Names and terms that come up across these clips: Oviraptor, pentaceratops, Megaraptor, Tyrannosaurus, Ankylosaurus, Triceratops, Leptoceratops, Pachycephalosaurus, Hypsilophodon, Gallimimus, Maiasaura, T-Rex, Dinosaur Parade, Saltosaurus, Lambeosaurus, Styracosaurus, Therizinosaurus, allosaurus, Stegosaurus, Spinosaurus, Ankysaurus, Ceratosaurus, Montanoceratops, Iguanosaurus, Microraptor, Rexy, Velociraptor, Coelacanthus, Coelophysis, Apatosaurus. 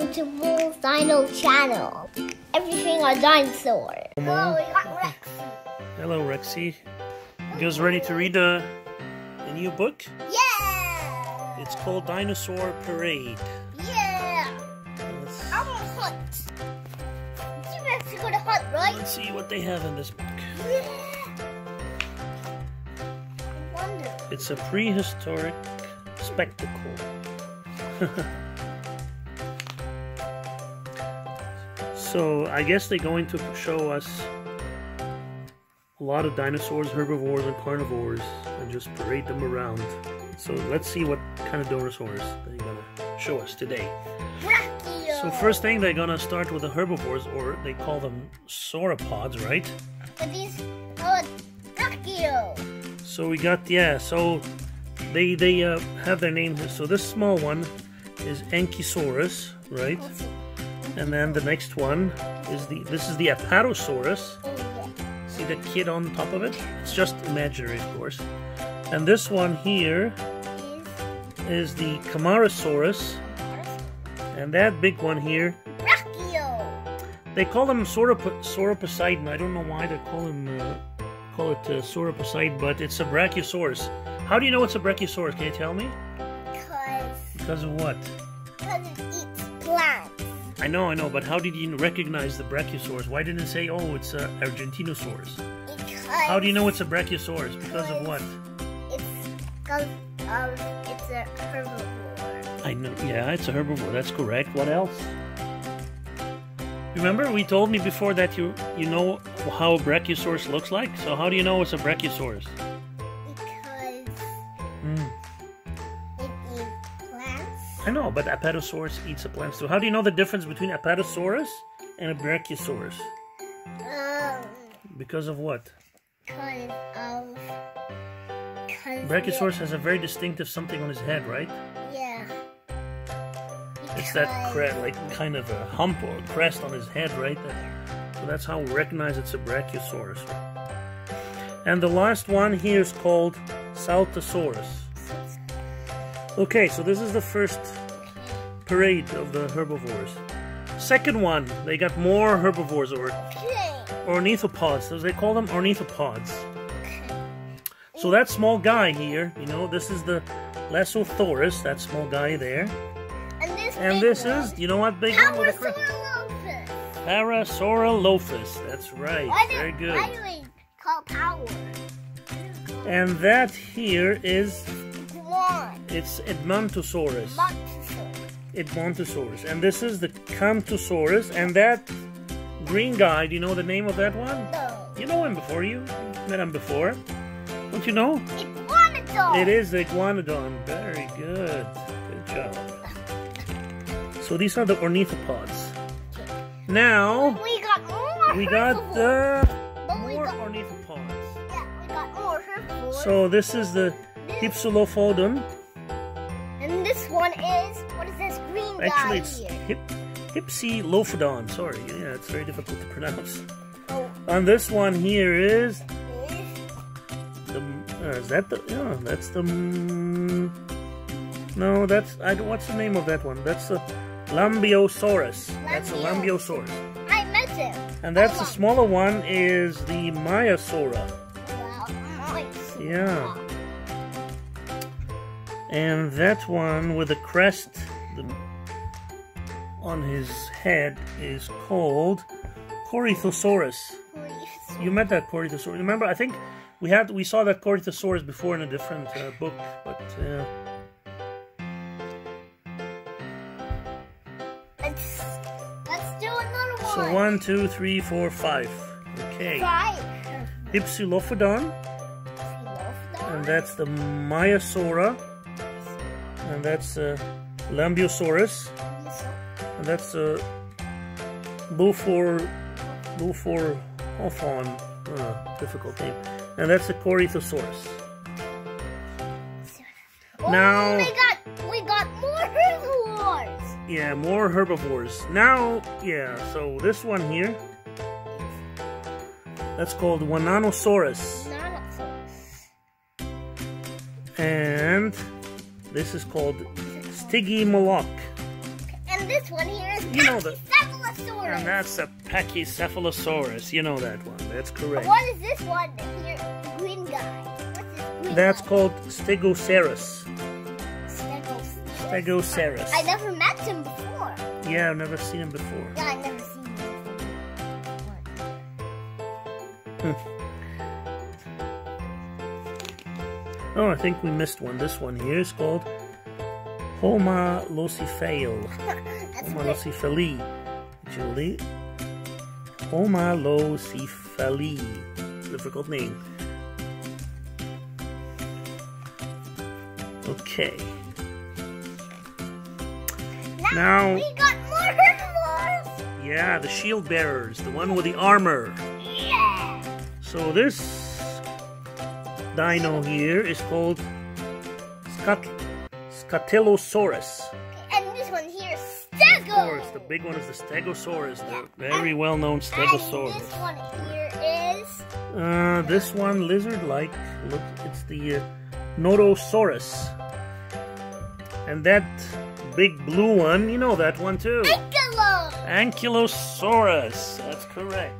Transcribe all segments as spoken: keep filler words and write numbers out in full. Welcome to Will's Dino Channel. Everything on dinosaurs. Hello, we got Rexy. Hello, Rexy. You guys ready to read a, a new book? Yeah! It's called Dinosaur Parade. Yeah! Let's... I want to hunt. T-Rex is going to hunt, right? Let's see what they have in this book. Yeah! I wonder. It's a prehistoric spectacle. So I guess they're going to show us a lot of dinosaurs, herbivores, and carnivores, and just parade them around. So let's see what kind of dinosaurs they're gonna show us today. Dracchio. So first thing, they're gonna start with the herbivores, or they call them sauropods, right? But these are Dracchio. So we got yeah. So they they uh, have their name here. So this small one is Ankysaurus, right? And then the next one is the this is the Apatosaurus. See the kid on top of it? It's just imaginary, of course. And this one here is the Camarasaurus. And that big one here. Dracchio. They call them sauropo sauroposidon. I don't know why they call him uh, call it uh, sauroposidon, but it's a Brachiosaurus. How do you know it's a Brachiosaurus? Can you tell me? Because. Because of what? Because it eats plants. I know, I know, but how did you recognize the Brachiosaurus? Why didn't it say, oh, it's an Argentinosaurus? Because... How do you know it's a Brachiosaurus? Because, because of what? It's because um, it's a herbivore. I know, yeah, it's a herbivore, that's correct. What else? Remember, we told me before that you, you know how a Brachiosaurus looks like? So how do you know it's a Brachiosaurus? Because... Mm. I know, but Apatosaurus eats the plants too. How do you know the difference between Apatosaurus and a Brachiosaurus? Um, because of what? Because of... Because Brachiosaurus has a very distinctive something on his head, right? Yeah. Because it's that cre like kind of a hump or a crest on his head, right? So that's how we recognize it's a Brachiosaurus. And the last one here is called Saltosaurus. Okay, so this is the first parade of the herbivores. Second one, they got more herbivores, or ornithopods. So they call them ornithopods. So that small guy here, you know, this is the Lesothorus, that small guy there. And this, and this is, you know what, big one with a crest? Parasaurolophus. That's right. Very good. Why do we call power? And that here is... It's Edmontosaurus. Edmontosaurus. And this is the Compsognathus. And that green guy, do you know the name of that one? No. You know him before. You met him before. Don't you know? Iguanodon. It is the Iguanodon. Very good. Good job. So these are the ornithopods. Okay. Now, we got more We got the uh, more we got, ornithopods. Yeah, we got more herbivores. So this is the Hypsilophodon. And this one is, what is this green guy? Actually, it's hip, Hypsilophodon. Sorry, yeah, it's very difficult to pronounce. Oh. And this one here is, the, uh, is that the, yeah, that's the, no, that's, I, what's the name of that one? That's the Lambeosaurus. Lambeo. That's a Lambeosaurus. I met him. And that's the smaller one is the Maiasaura. Wow, nice. Yeah. And that one with a crest the, on his head is called Corythosaurus. You met that Corythosaurus. Remember, I think we had we saw that Corythosaurus before in a different uh, book, but uh, let's let's do another one. So one, two, three, four, five. Okay. Five. Hypsilophodon. Hypsilophodon. And that's the Maiasaura. And that's uh, Lambeosaurus. And that's uh, Beaufort, Beaufort, Hoffon, uh, difficult name. And that's a Corythosaurus. Oh, now we got we got more herbivores. Yeah, more herbivores. Now, yeah. So this one here, that's called Iguanosaurus. And this is called Stigimoloch. And this one here is you know the, Pachycephalosaurus. And that's a Pachycephalosaurus. You know that one. That's correct. What is this one here? The green guy. What's this green That's guy? called Stegosaurus. Stegosaurus. Stegosaurus. I never met him before. Yeah, I've never seen him before. Yeah, I've never seen him before. Hmm. Oh, I think we missed one. This one here is called Homalocephale. Homalocephale. Julie. Homalocephale. Difficult name. Okay. Now, now we got more herbivores. Yeah, the shield bearers, the one with the armor. Yeah. So this dino here is called Scat Scatellosaurus. And this one here is Stego. Of course, the big one is the Stegosaurus, the very well-known Stegosaurus. And this one here is Uh, this one lizard-like. Look, it's the uh, Notosaurus. And that big blue one, you know that one too. Ankylo. Ankylosaurus. That's correct.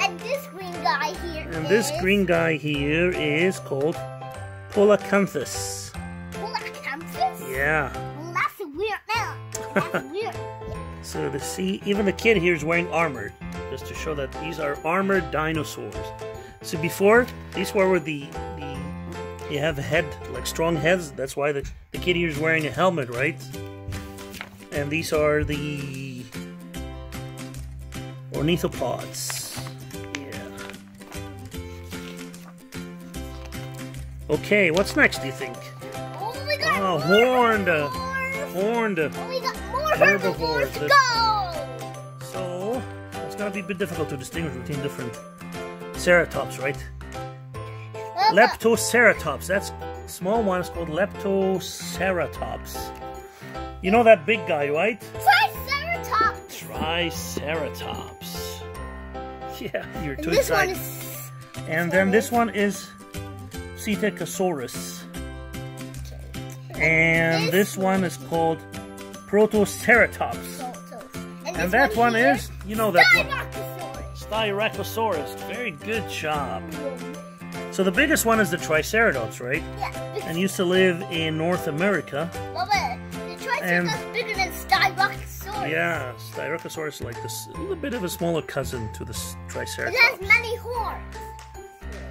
And this green guy here And is... this green guy here is called Coelacanthus. Coelacanthus? Yeah. Well, that's a weird name. That's weird. Yeah. So to see, even the kid here is wearing armor, just to show that these are armored dinosaurs. So before, these were the, the you have a head, like strong heads. That's why the, the kid here is wearing a helmet, right? And these are the ornithopods. Okay, what's next, do you think? Oh, we got oh, more horned, horned oh, we got more herbivores to go! So, it's going to be a bit difficult to distinguish between different ceratops, right? Well, Leptoceratops, that's small one, it's called Leptoceratops. You know that big guy, right? Triceratops! Triceratops. Yeah, you're too and excited. Is, and then this one is Ceratosaurus, and this one is called Protoceratops, and, and that one, one is, you know that one, Styracosaurus. Very good job. So the biggest one is the Triceratops, right? Yeah. And used to live in North America. Well, but the Triceratops bigger than Styracosaurus. Yeah, Styracosaurus is like this, a little bit of a smaller cousin to the Triceratops. It has many horns.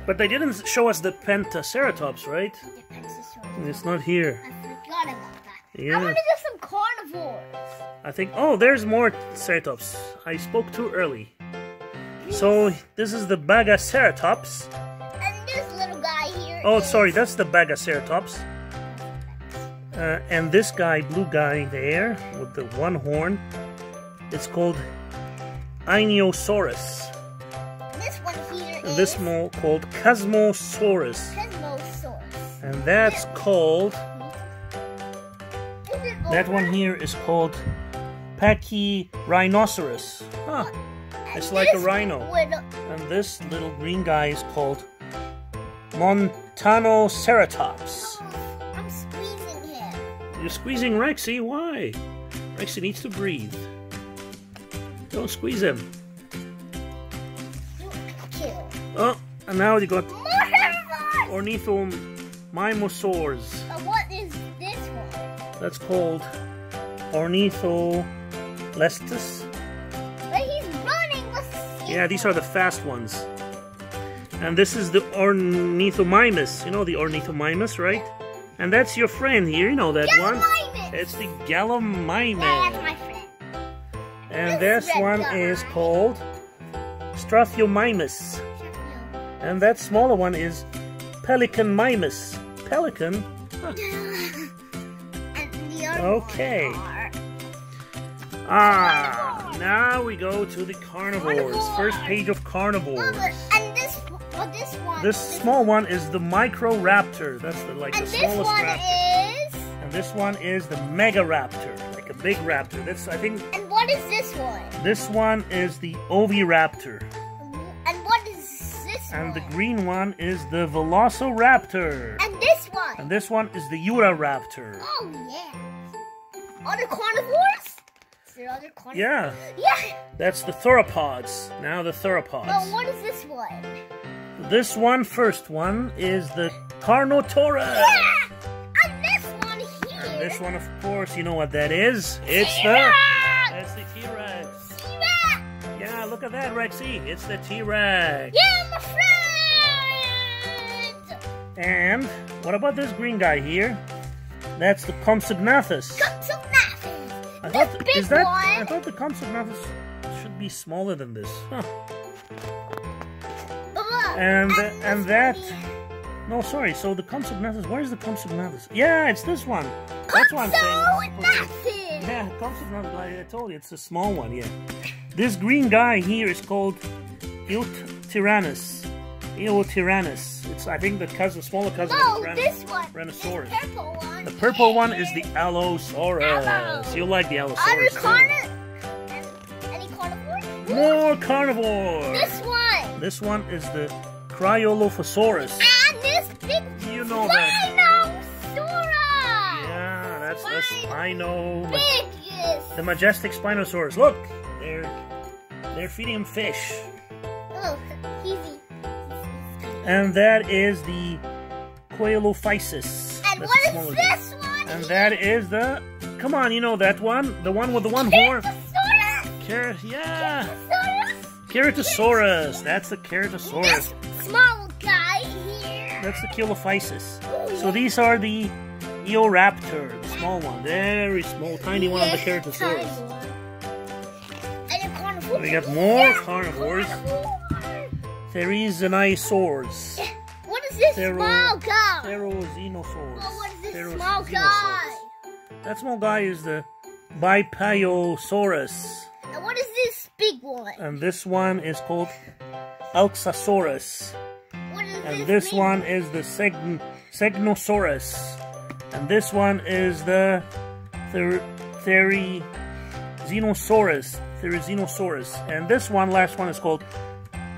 But they didn't show us the Pentaceratops, right? The Pentaceratops. It's not here. I forgot about that. Yeah. I want to do some carnivores. I think, oh, there's more ceratops. I spoke too early. Please. So, this is the Bagaceratops. And this little guy here Oh, is... sorry, that's the Bagaceratops. Uh, and this guy, blue guy there, with the one horn, it's called Inosaurus. This mole called Cosmosaurus. Cosmosaurus. And that's called. That one here is called Pachyrhinosaurus. Huh. And it's like a rhino. Little... And this little green guy is called Montanoceratops. Oh, I'm squeezing him. You're squeezing Rexy? Why? Rexy needs to breathe. Don't squeeze him. Oh, and now you got more ornithomimosaurs. But what is this one? That's called Ornitholestus. But he's running with Yeah, these are the fast ones. And this is the Ornithomimus. You know the Ornithomimus, right? And that's your friend here, you know that Gallimimus. one. It's the Gallimimus. Yeah, that's my friend. And this, this one guy. is called Strathiomimus. And that smaller one is Pelicanmimus. Pelican? Huh. And the other okay. Are... Ah, carnivores. Now we go to the carnivores. Carnivore. First page of carnivores. Mother, and this, well, this one. This, this small one is the Microraptor. That's the like and the smallest raptor. Is... And this one is the Megaraptor, like a big raptor. That's I think. And what is this one? This one is the Oviraptor. And the green one is the Velociraptor. And this one. And this one is the Ura Raptor. Oh yeah. Other carnivores? the other corner? Yeah. Yeah! That's the theropods. Now the theropods. But what is this one? This one, first one, is the Tarnotaurus. Yeah! And this one here. And this one, of course, you know what that is. It's the... That's the T-Rex. T-Rex! Yeah, look at that, Rexy. It's the T-Rex. Yeah, my friend! And what about this green guy here? That's the Compsognathus. Compsognathus! I the thought, big is that, one! I thought the Compsognathus should be smaller than this. Huh. But look, and uh, and that... No, sorry, so the Compsognathus... Where's the Compsognathus? Yeah, it's this one! That's one thing. Yeah, Compsognathus, like I told you, it's a small one, yeah. This green guy here is called Eutyrannus. Eutyrannus. It's, I think, the cousin, smaller cousin oh, of the this one. Tyrannosaurus. This purple one. The purple one is the Allosaurus. Allo. You like the Allosaurus. Carni any carnivores? More carnivores. This one. This one is the Corythosaurus. And this big you know Spinosaurus. Yeah, that's the Spino. Biggest. The majestic Spinosaurus. Look, they're they're feeding him fish. Oh, easy. And that is the Coelophysis. And That's what is this one? And that is the... Come on, you know that one. The one with the one horn. Ceratosaurus! Yeah! Ceratosaurus! That's the Ceratosaurus. This small guy here. That's the Coelophysis. Oh, yeah. So these are the Eoraptor. The small one. Very small, tiny one of the Ceratosaurus. And we got more yeah, carnivores. carnivores. Therizinosaurus. What is this Thero small guy? Therizinosaurus. Well, what is this Thero small guy? That small guy is the Brachiosaurus. And what is this big one? And this one is called Allosaurus. What is and this And this one is the Segn Stegosaurus. And this one is the Ther Therizinosaurus. Therizinosaurus. And this one, last one, is called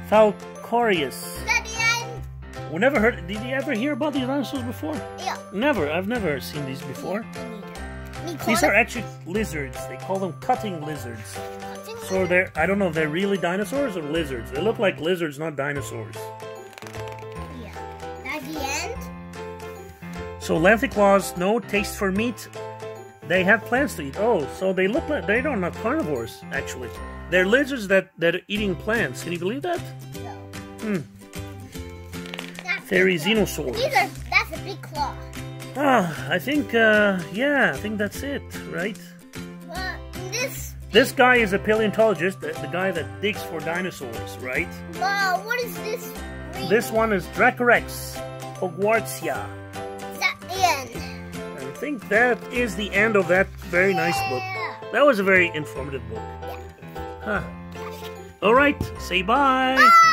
Saltosaurus. We never heard. Did you ever hear about these dinosaurs before? Yeah. Never. I've never seen these before. These are actually lizards. They call them cutting lizards. Cutting so lizard? they're. I don't know if they're really dinosaurs or lizards. They look like lizards, not dinosaurs. Yeah. That's the end. So lenticlaws, no taste for meat. They have plants to eat. Oh, so they look like they don't not carnivores actually. They're lizards that that are eating plants. Can you believe that? Mm. Therizinosaurus. These are, that's a big claw. Ah, I think, uh, yeah, I think that's it, right? Well, this... This guy is a paleontologist, the, the guy that digs for dinosaurs, right? Wow, what is this? Green? This one is Dracarex Hogwartsia. Is that the end? I think that is the end of that very yeah. nice book. That was a very informative book. Yeah. Huh. All right, say bye. Bye.